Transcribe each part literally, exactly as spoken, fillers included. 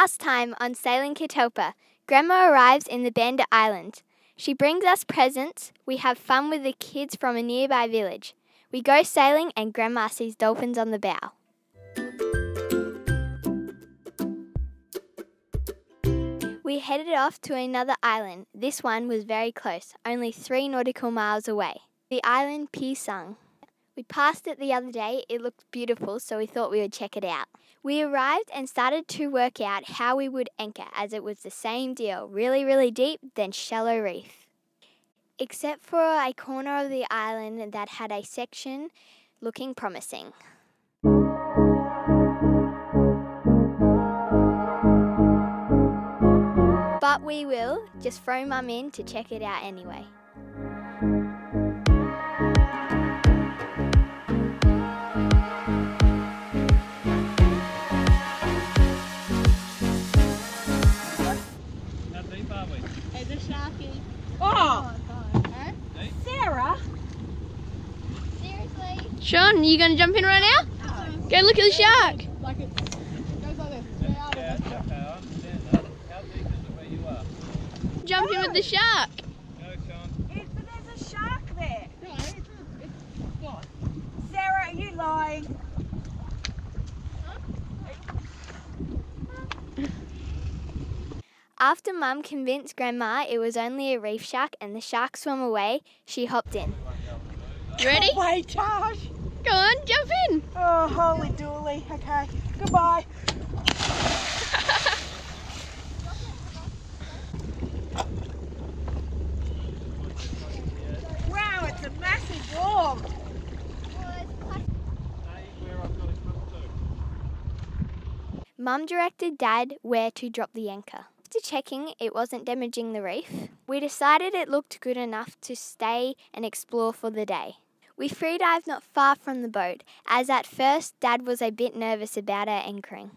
last time on Sailing Catalpa, Grandma arrives in the Banda Islands. She brings us presents, we have fun with the kids from a nearby village. We go sailing and Grandma sees dolphins on the bow. We headed off to another island. This one was very close, only three nautical miles away. The island Pisang. We passed it the other day. It looked beautiful, so we thought we would check it out. We arrived and started to work out how we would anchor, as it was the same deal. Really, really deep, then shallow reef. Except for a corner of the island that had a section looking promising. But we will just throw Mum in to check it out anyway. How deep are we? There's a sharky. Oh! Oh huh? Sarah! Seriously? Sean, you going to jump in right now? No. Go look at the shark. Like it goes like this. Yeah, jumping no. with the shark. No, Sean. It, but there's a shark there. No, it's, it's what? Sarah, are you lying? After Mum convinced Grandma it was only a reef shark and the shark swam away, she hopped in. You ready? Oh, wait, Tosh. Go on, jump in. Oh, holy dooly. Okay, goodbye. Wow, it's a massive orb. Mum directed Dad where to drop the anchor. After checking it wasn't damaging the reef, we decided it looked good enough to stay and explore for the day. We freedived not far from the boat, as at first Dad was a bit nervous about our anchoring.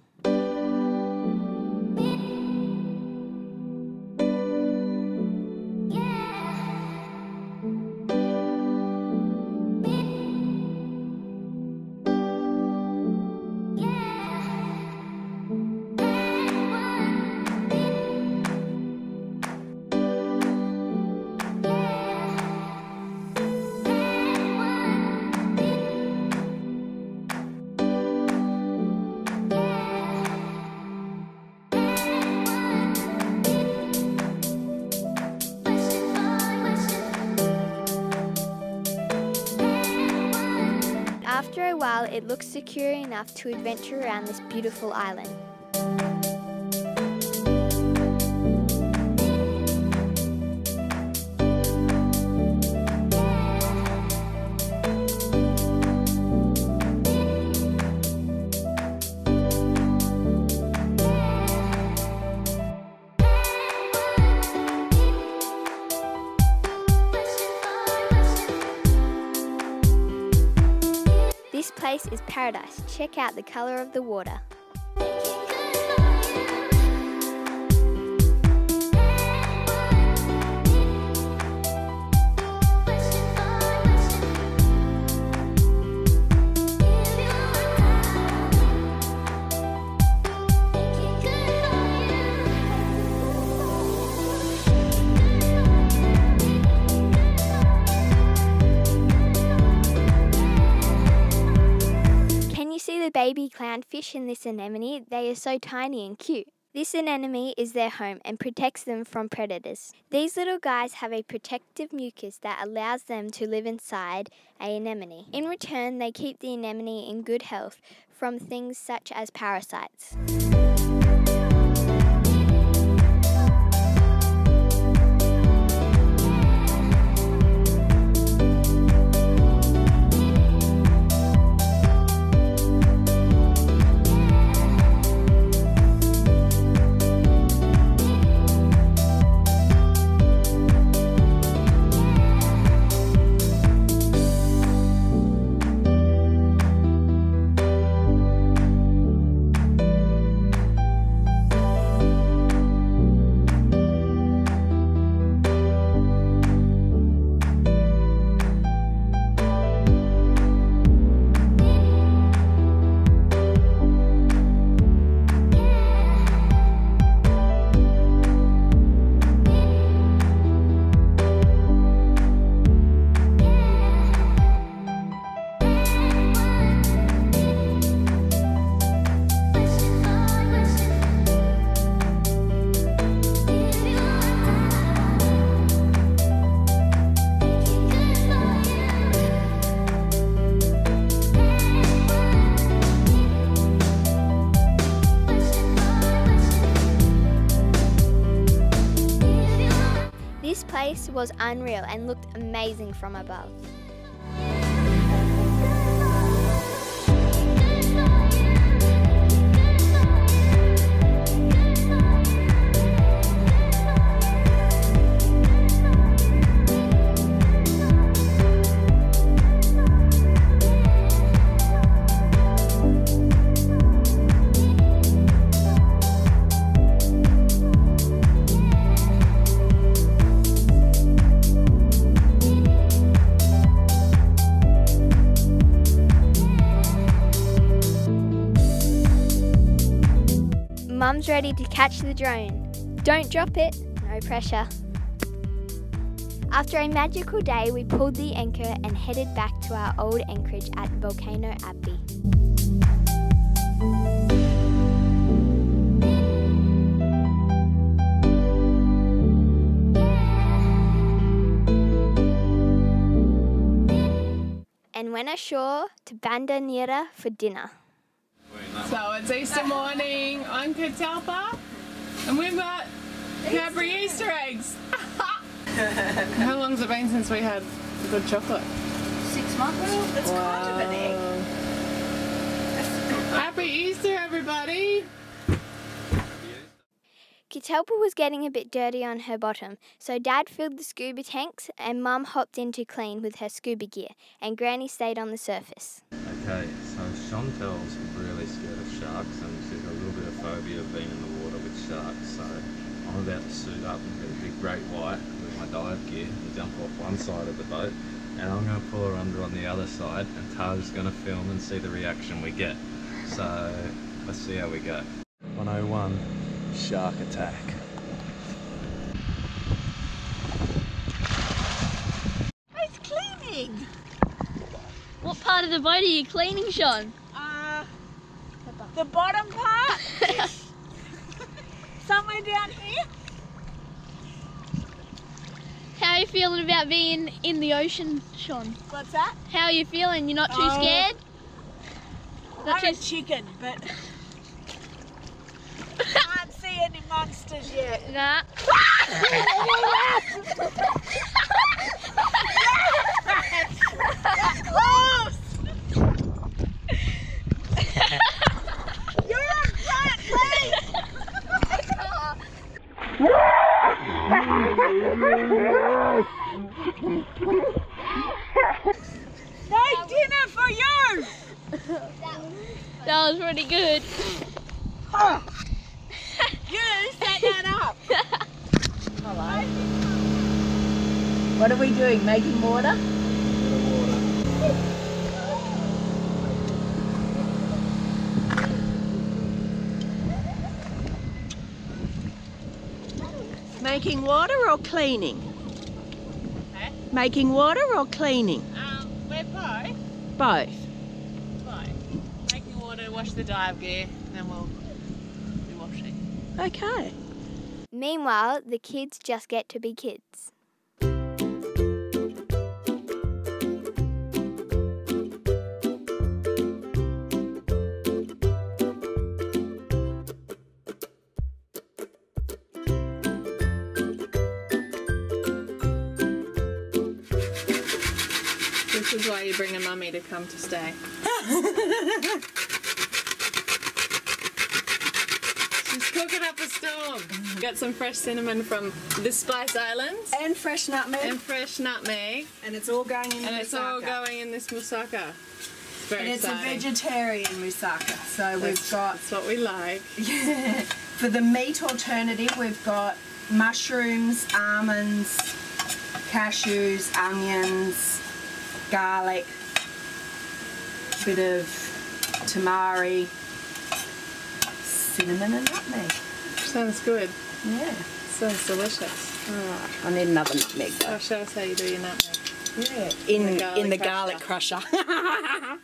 After a while, it looks secure enough to adventure around this beautiful island. This place is paradise. Check out the colour of the water. Baby clownfish in this anemone, they are so tiny and cute. This anemone is their home and protects them from predators. These little guys have a protective mucus that allows them to live inside an anemone. In return, they keep the anemone in good health from things such as parasites. place was unreal and looked amazing from above. Mum's ready to catch the drone. Don't drop it, no pressure. After a magical day, we pulled the anchor and headed back to our old anchorage at Volcano Abbey. And went ashore to Bandanera for dinner. So it's Easter morning on Catalpa and we've got Cadbury Easter eggs. How long's it been since we had good chocolate? Six months. That's wow. Kind of an egg. Happy Easter, everybody. Catalpa was getting a bit dirty on her bottom, so Dad filled the scuba tanks and Mum hopped in to clean with her scuba gear and Granny stayed on the surface. Okay, so Chantel's really scared of sharks and she's got a little bit of phobia of being in the water with sharks, so I'm about to suit up and get a big great white with my dive gear and jump off one side of the boat and I'm going to pull her under on the other side and Taj's going to film and see the reaction we get. So let's see how we go. one oh one, shark attack. It's cleaning! What part of the boat are you cleaning, Sean? Uh, the bottom, the bottom part. Somewhere down here. How are you feeling about being in the ocean, Sean? What's that? How are you feeling? You're not too oh, scared? Not I'm too... a chicken, but can't see any monsters yet. Nah. That was pretty good. Oh. You set that up. Hello. What are we doing? Making water? Making water or cleaning? Huh? Making water or cleaning? Um, we're both. Both. Wash the dive gear and then we'll be washing. Okay. Meanwhile, the kids just get to be kids. This is why you bring a mummy to come to stay. Cooking up a storm. Got some fresh cinnamon from the Spice Islands. And fresh nutmeg. And fresh nutmeg. And it's all going in the And it's moussaka. all going in this moussaka. It's very And it's exciting. a vegetarian moussaka. So that's, we've got... That's what we like. Yeah. For the meat alternative, we've got mushrooms, almonds, cashews, onions, garlic, a bit of tamari, cinnamon and nutmeg. Sounds good. Yeah. Sounds delicious. Alright. I need another nutmeg though. I'll show us how you do your nutmeg. Yeah. In, in, the, in the garlic crusher. Oh,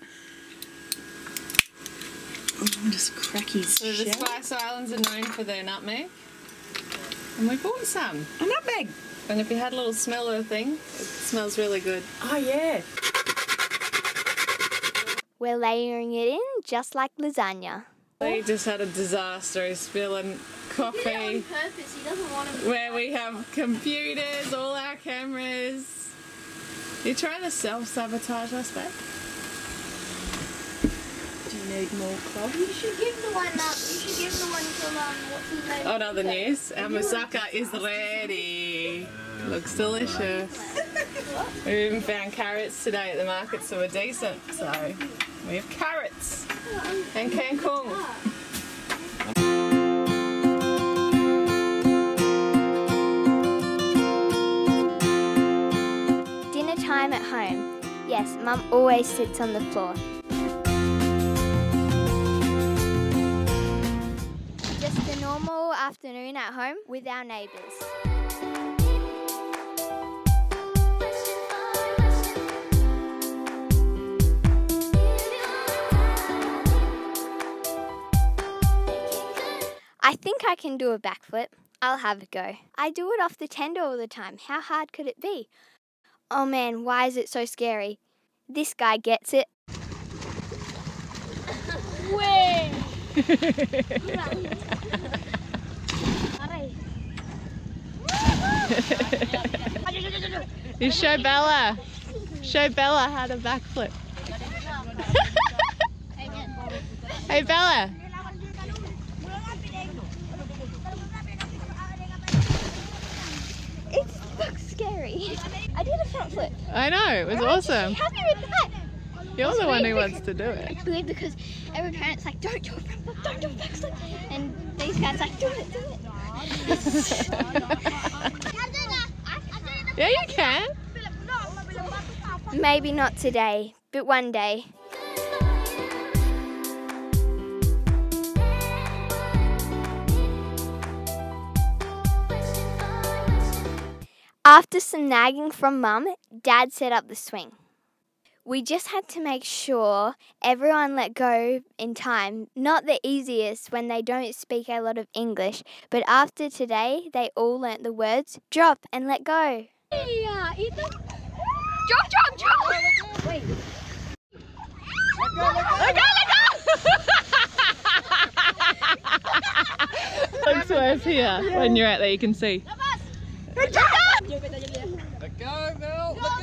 just cracky. So shell. The Spice Islands are known for their nutmeg. And we bought some. A nutmeg. And if you had a little smeller thing, it smells really good. Oh yeah. We're layering it in just like lasagna. We just had a disaster. He's spilling coffee. He did it on purpose. He doesn't want to. Where we have computers, all our cameras. You're trying to self-sabotage us, babe. Do you need more cloth? You should give the one up. You should give the one to um, what's his name? Oh no, the news. Our moussaka is ready. Looks delicious. We even found carrots today at the market, so we're decent. So we have carrots and Cancun. Dinner time at home. Yes, Mum always sits on the floor. Just a normal afternoon at home with our neighbours. I think I can do a backflip. I'll have a go. I do it off the tender all the time. How hard could it be? Oh man, why is it so scary? This guy gets it. Way! You show Bella. Show Bella how to backflip. Hey Bella. Scary. I did a front flip. I know, it was Everyone awesome. Happy with that. You're it's the one who wants to do it. It's weird because every parent's like, don't do a front flip, don't do a back flip. And these guys like, do it, do it. Yeah, you can. Maybe not today, but one day. After some nagging from Mum, Dad set up the swing. We just had to make sure everyone let go in time. Not the easiest when they don't speak a lot of English, but after today, they all learnt the words drop and let go. Yeah, drop, drop, drop! Let go, let go! Let go, let go! Looks worse here. When you're out there, you can see. Let go! Let go, Mel! Let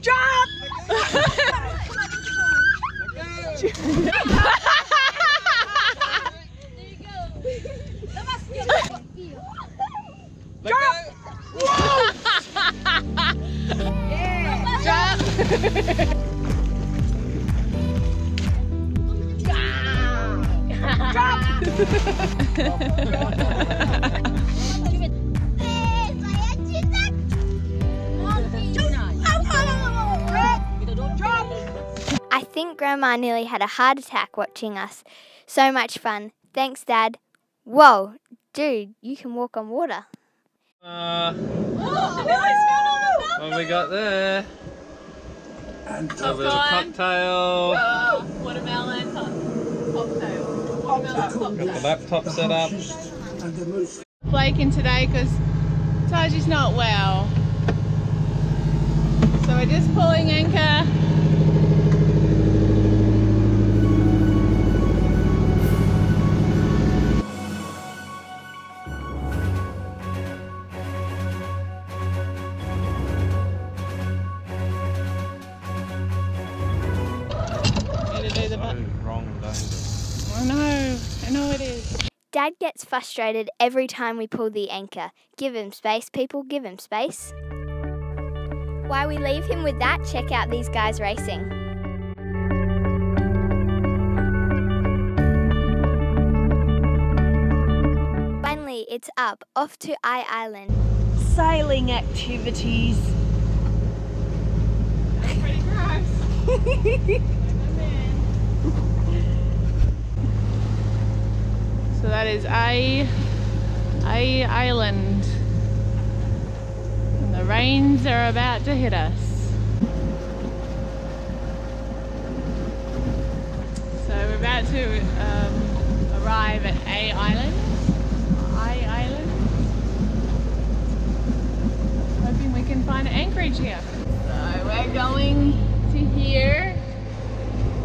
go! Drop! Let go! There you go! Drop! Yeah! Drop! Drop! Drop! I think Grandma nearly had a heart attack watching us. So much fun. Thanks, Dad. Whoa, dude, you can walk on water. Uh, oh, what have we got there? And a little cocktail. Uh, watermelon cocktail. Watermelon laptop set up. Blake in today because Taji's not well. So we're just pulling anchor. Dad gets frustrated every time we pull the anchor. Give him space, people, give him space. While we leave him with that, check out these guys racing. Finally, it's up, off to Ai Island. Sailing activities. That's pretty gross. So that is Ai, Ai Island, and the rains are about to hit us. So we're about to um, arrive at Ai Island, Ai Island. Hoping we can find anchorage here. So we're going to here,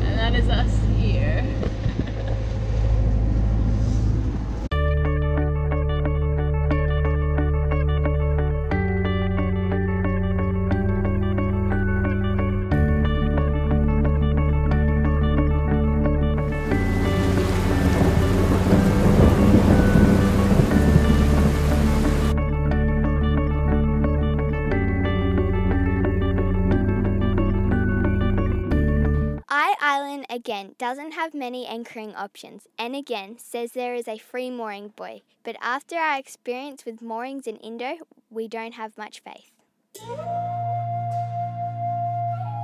and that is us here. island, again, doesn't have many anchoring options, and again, says there is a free mooring buoy. But after our experience with moorings in Indo, we don't have much faith.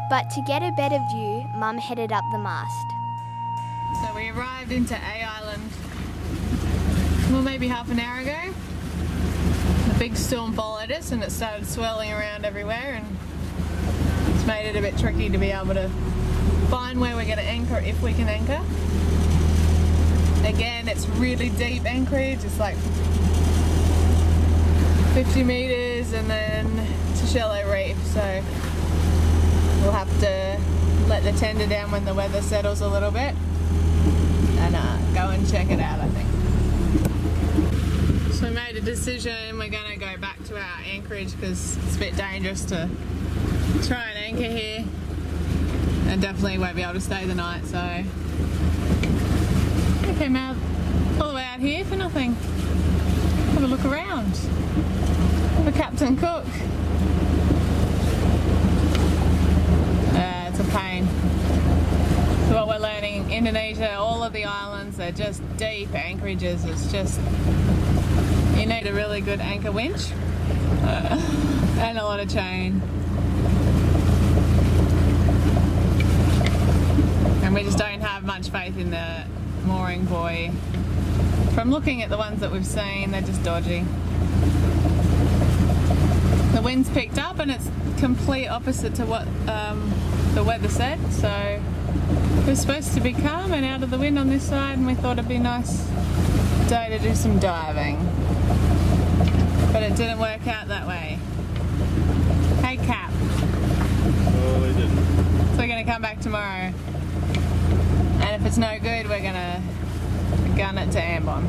But to get a better view, Mum headed up the mast. So we arrived into Ai Island, well, maybe half an hour ago. A big storm followed us and it started swirling around everywhere, and it's made it a bit tricky to be able to find where we're going to anchor, if we can anchor. Again, it's really deep anchorage, it's like fifty metres and then it's a shallow reef, so we'll have to let the tender down when the weather settles a little bit and uh, go and check it out, I think. So we made a decision, we're going to go back to our anchorage because it's a bit dangerous to try and anchor here. And definitely won't be able to stay the night, so I came out all the way out here for nothing. Have a look around for Captain Cook. Uh, it's a pain. So what we're learning in Indonesia, all of the islands, they're just deep anchorages. It's just, you need a really good anchor winch uh, and a lot of chain. We just don't have much faith in the mooring buoy. From looking at the ones that we've seen, they're just dodgy. The wind's picked up and it's complete opposite to what um, the weather said, so we're supposed to be calm and out of the wind on this side, and we thought it'd be a nice day to do some diving. But it didn't work out that way. Hey Cap. Well, they didn't. So we're going to come back tomorrow. And if it's no good, we're gonna gun it to Ambon.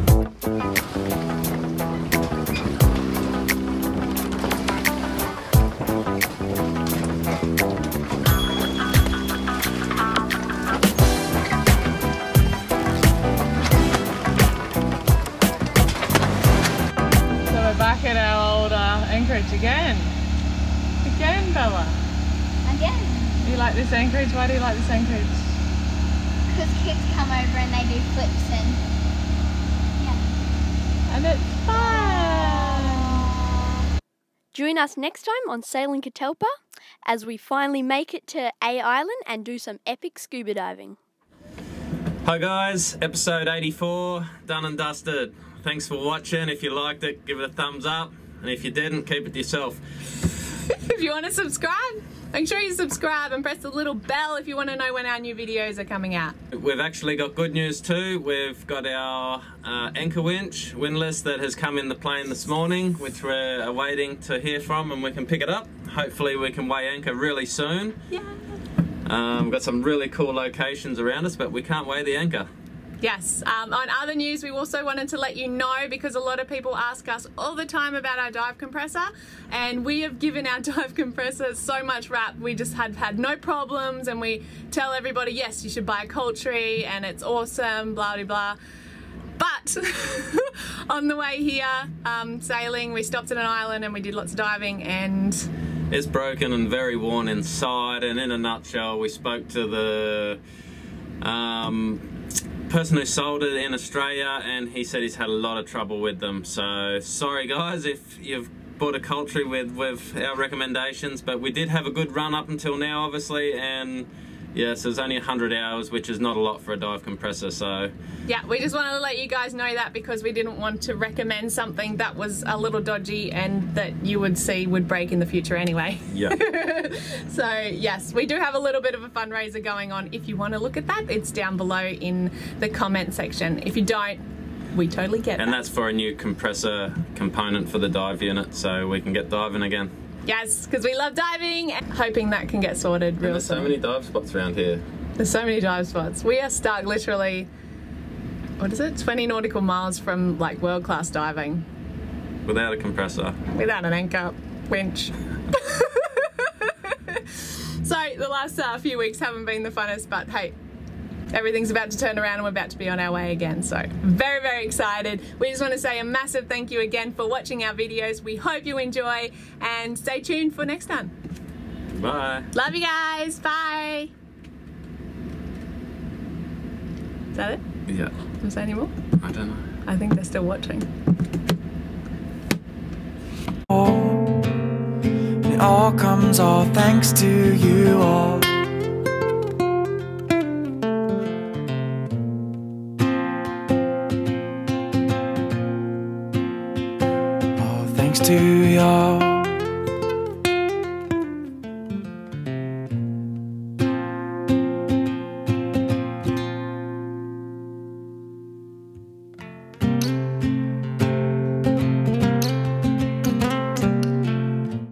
So we're back at our old uh, anchorage again. Again, Bella. Again. You like this anchorage? Why do you like this anchorage? Because kids come over and they do flips and yeah. And it's fun! Join us next time on Sailing Catalpa as we finally make it to Ai Island and do some epic scuba diving. Hi guys, episode eighty-four, done and dusted. Thanks for watching. If you liked it, give it a thumbs up. And if you didn't, keep it to yourself. If you want to subscribe, make sure you subscribe and press the little bell if you want to know when our new videos are coming out. We've actually got good news too. We've got our uh, anchor winch, windlass, that has come in the plane this morning, which we're waiting to hear from, and we can pick it up. Hopefully we can weigh anchor really soon. Yeah. Um, we've got some really cool locations around us, but we can't weigh the anchor. Yes, um, on other news, we also wanted to let you know, because a lot of people ask us all the time about our dive compressor, and we have given our dive compressor so much rap. We just had had no problems, and we tell everybody, yes, you should buy a Coltri and it's awesome, blah, blah, blah. But on the way here, um, sailing, we stopped at an island and we did lots of diving, and it's broken and very worn inside. And in a nutshell, we spoke to the um, person who sold it in Australia, and he said he's had a lot of trouble with them. So sorry guys if you've bought a Coltri with with our recommendations, but we did have a good run up until now, obviously, and yeah, so it's only one hundred hours, which is not a lot for a dive compressor. So yeah, we just wanted to let you guys know that, because we didn't want to recommend something that was a little dodgy and that you would see would break in the future anyway. Yeah. So yes, we do have a little bit of a fundraiser going on. If you want to look at that, it's down below in the comment section. If you don't, we totally get it. And that. That's for a new compressor component for the dive unit, so we can get diving again. Yes, because we love diving, and hoping that can get sorted real soon. There's so many dive spots around here. There's so many dive spots. We are stuck literally, what is it, twenty nautical miles from like world-class diving. Without a compressor. Without an anchor winch. So the last uh, few weeks haven't been the funnest, but hey, everything's about to turn around and we're about to be on our way again. So very, very excited. We just want to say a massive thank you again for watching our videos. We hope you enjoy, and stay tuned for next time. Bye. Love you guys. Bye. Is that it? Yeah. Is there any more? I don't know. I think they're still watching. It all comes all thanks to you all.